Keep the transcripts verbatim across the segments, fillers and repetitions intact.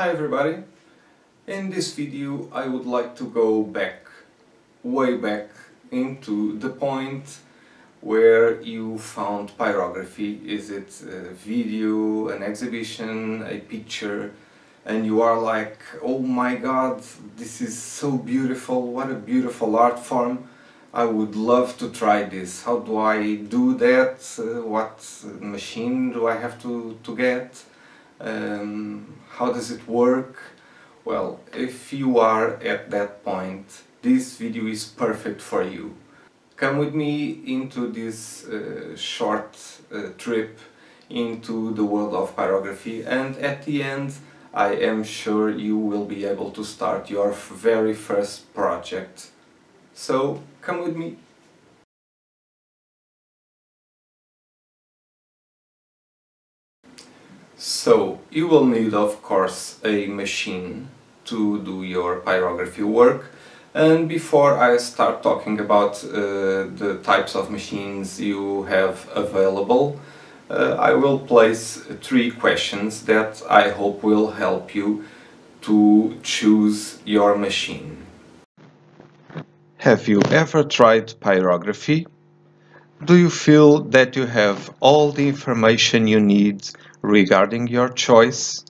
Hi everybody! In this video I would like to go back, way back, into the point where you found pyrography. Is it a video, an exhibition, a picture, and you are like, oh my god, this is so beautiful, what a beautiful art form, I would love to try this, how do I do that, uh, what machine do I have to, to get? Um, how does it work? Well, if you are at that point, this video is perfect for you. Come with me into this uh, short uh, trip into the world of pyrography, and at the end I am sure you will be able to start your very first project. So, come with me. So, you will need, of course, a machine to do your pyrography work. And before I start talking about uh, the types of machines you have available, uh, I will place three questions that I hope will help you to choose your machine. Have you ever tried pyrography? Do you feel that you have all the information you need regarding your choice?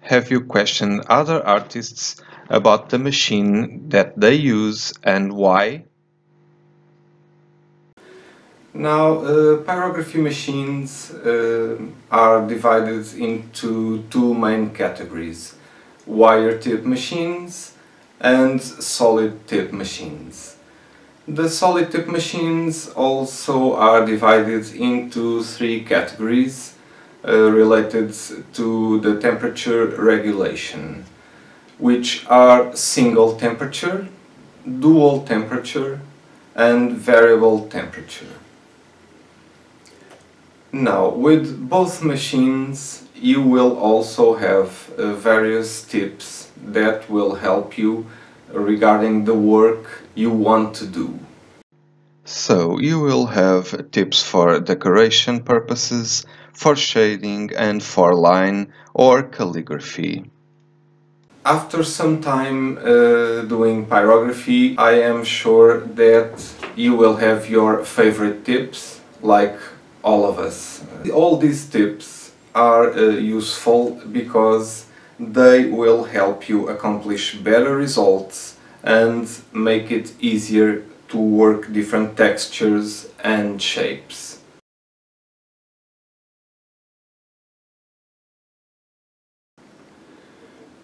Have you questioned other artists about the machine that they use and why? Now, uh, pyrography machines uh, are divided into two main categories: wire tip machines and solid tip machines. The solid tip machines also are divided into three categories Uh, related to the temperature regulation, which are single temperature, dual temperature and variable temperature. Now, with both machines you will also have uh, various tips that will help you regarding the work you want to do. So, you will have tips for decoration purposes, for shading and for line or calligraphy. After some time uh, doing pyrography, I am sure that you will have your favorite tips, like all of us. All these tips are uh, useful because they will help you accomplish better results and make it easier to work different textures and shapes.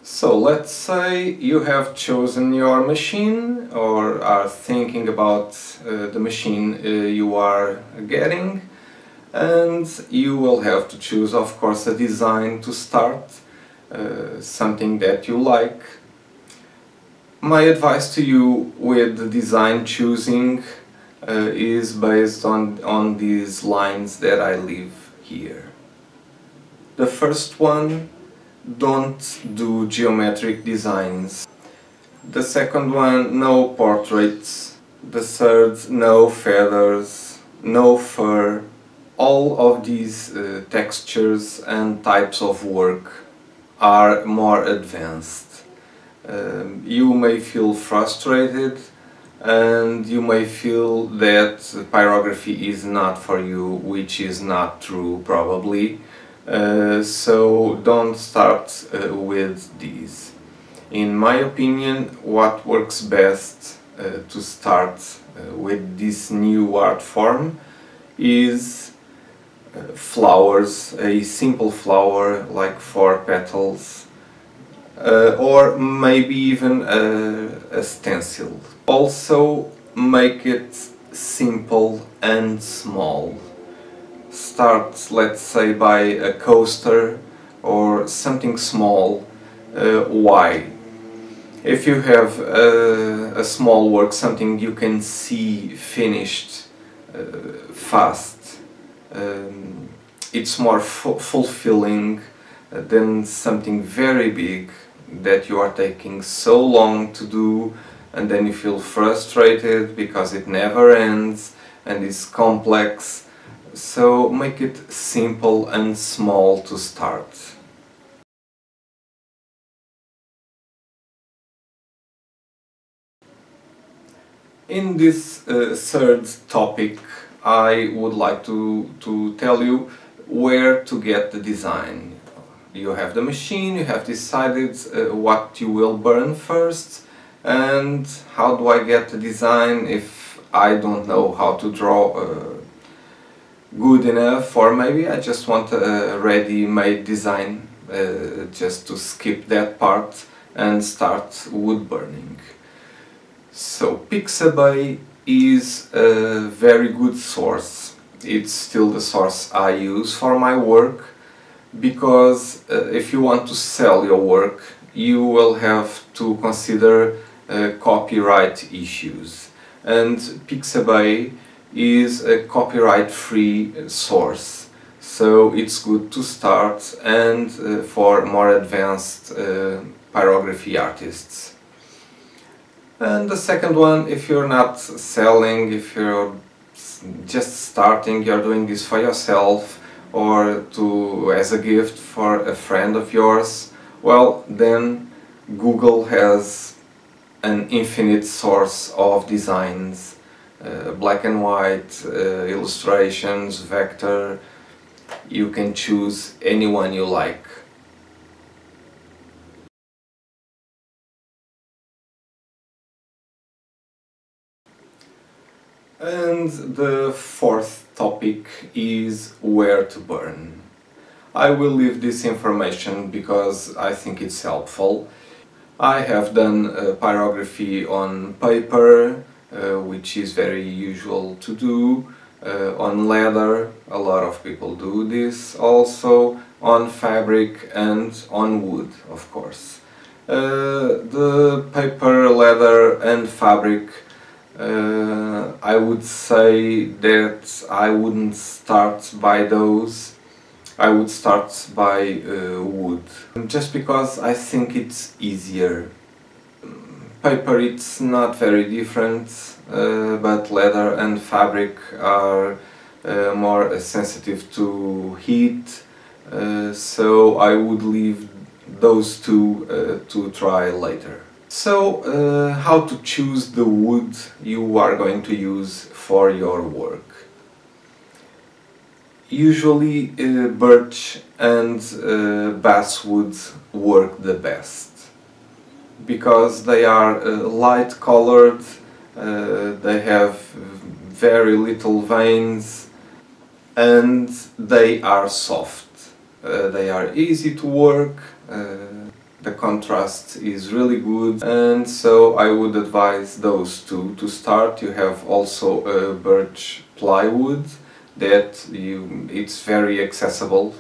So let's say you have chosen your machine or are thinking about uh, the machine uh, you are getting, and you will have to choose, of course, a design to start, uh, something that you like. My advice to you with the design choosing uh, is based on, on these lines that I leave here. The first one, don't do geometric designs. The second one, no portraits. The third, no feathers, no fur. All of these uh, textures and types of work are more advanced. Um, you may feel frustrated and you may feel that pyrography is not for you, which is not true probably, uh, so don't start uh, with these. In my opinion, what works best uh, to start uh, with this new art form is uh, flowers, a simple flower like four petals. Uh, or maybe even a, a stencil. Also, make it simple and small. Start, let's say, by a coaster or something small. Uh, why? If you have a, a small work, something you can see finished uh, fast, um, it's more fu- fulfilling than something very big that you are taking so long to do, and then you feel frustrated because it never ends and is complex. So make it simple and small to start. In this uh, third topic, I would like to, to tell you where to get the design. You have the machine, you have decided uh, what you will burn first, and how do I get the design if I don't know how to draw uh, good enough, or maybe I just want a ready-made design, uh, just to skip that part and start wood burning. So Pixabay is a very good source. It's still the source I use for my work, because uh, if you want to sell your work, you will have to consider uh, copyright issues, and Pixabay is a copyright-free source, so it's good to start, and uh, for more advanced uh, pyrography artists. And the second one, if you're not selling, if you're just starting, you're doing this for yourself or to as a gift for a friend of yours, well, then Google has an infinite source of designs, uh, black and white, uh, illustrations, vector. You can choose anyone you like. And the fourth topic is where to burn. I will leave this information because I think it's helpful. I have done uh, pyrography on paper, uh, which is very usual to do, uh, on leather, a lot of people do this also, on fabric and on wood, of course. Uh, the paper, leather and fabric, Uh, I would say that I wouldn't start by those, I would start by uh, wood, just because I think it's easier. Paper it's not very different, uh, but leather and fabric are uh, more sensitive to heat, uh, so I would leave those two uh, to try later. So, uh, how to choose the wood you are going to use for your work? Usually uh, birch and uh, basswood work the best, because they are uh, light colored, uh, they have very little veins, and they are soft. Uh, they are easy to work. Uh, The contrast is really good, and so I would advise those two to start. You have also a birch plywood that you, it's very accessible,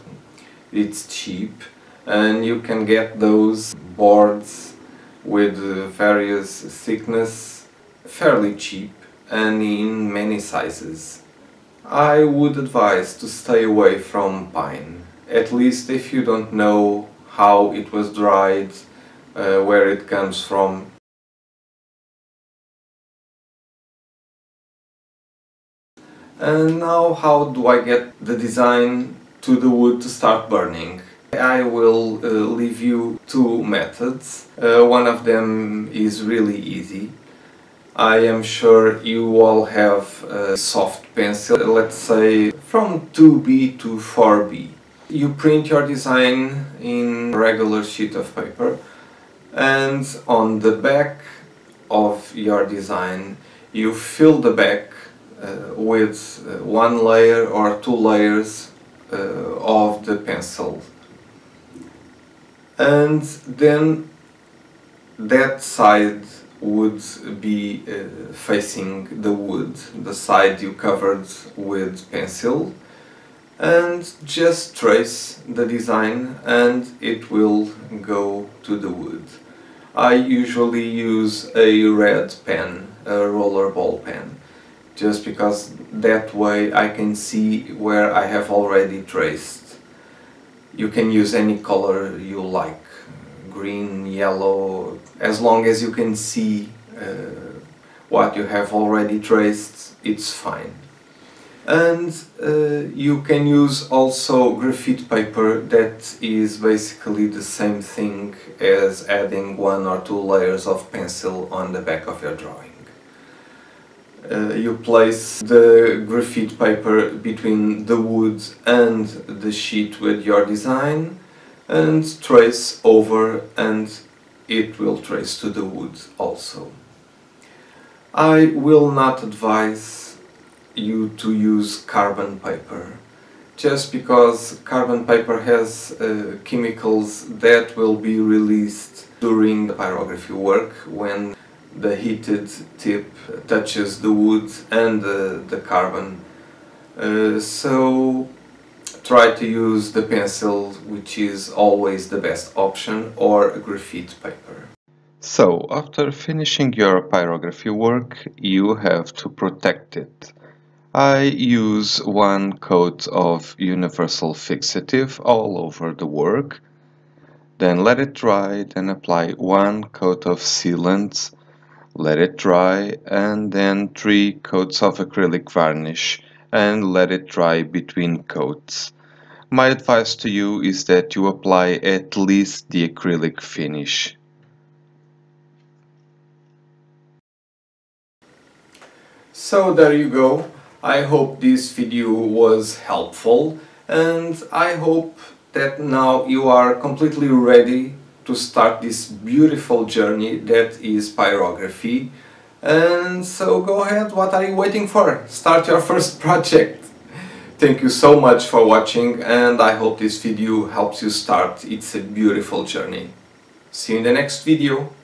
it's cheap, and you can get those boards with various thickness fairly cheap and in many sizes. I would advise to stay away from pine, at least if you don't know how it was dried, uh, where it comes from. And now, how do I get the design to the wood to start burning? I will uh, leave you two methods. Uh, one of them is really easy. I am sure you all have a soft pencil, let's say from two B to four B. You print your design in a regular sheet of paper, and on the back of your design you fill the back uh, with one layer or two layers uh, of the pencil, and then that side would be uh, facing the wood, the side you covered with pencil, and just trace the design and it will go to the wood. I usually use a red pen, a rollerball pen, just because that way I can see where I have already traced. You can use any color you like, green, yellow, as long as you can see uh, what you have already traced, it's fine. And uh, you can use also graphite paper, that is basically the same thing as adding one or two layers of pencil on the back of your drawing. uh, you place the graphite paper between the wood and the sheet with your design and trace over, and it will trace to the wood also. I will not advise you to use carbon paper, just because carbon paper has uh, chemicals that will be released during the pyrography work when the heated tip touches the wood and the, the carbon. Uh, so try to use the pencil, which is always the best option, or a graphite paper. So, after finishing your pyrography work, you have to protect it. I use one coat of universal fixative all over the work, then let it dry, then apply one coat of sealant, let it dry, and then three coats of acrylic varnish and let it dry between coats. My advice to you is that you apply at least the acrylic finish. So there you go. I hope this video was helpful, and I hope that now you are completely ready to start this beautiful journey that is pyrography. And so go ahead, what are you waiting for? Start your first project! Thank you so much for watching, and I hope this video helps you start. It's a beautiful journey. See you in the next video.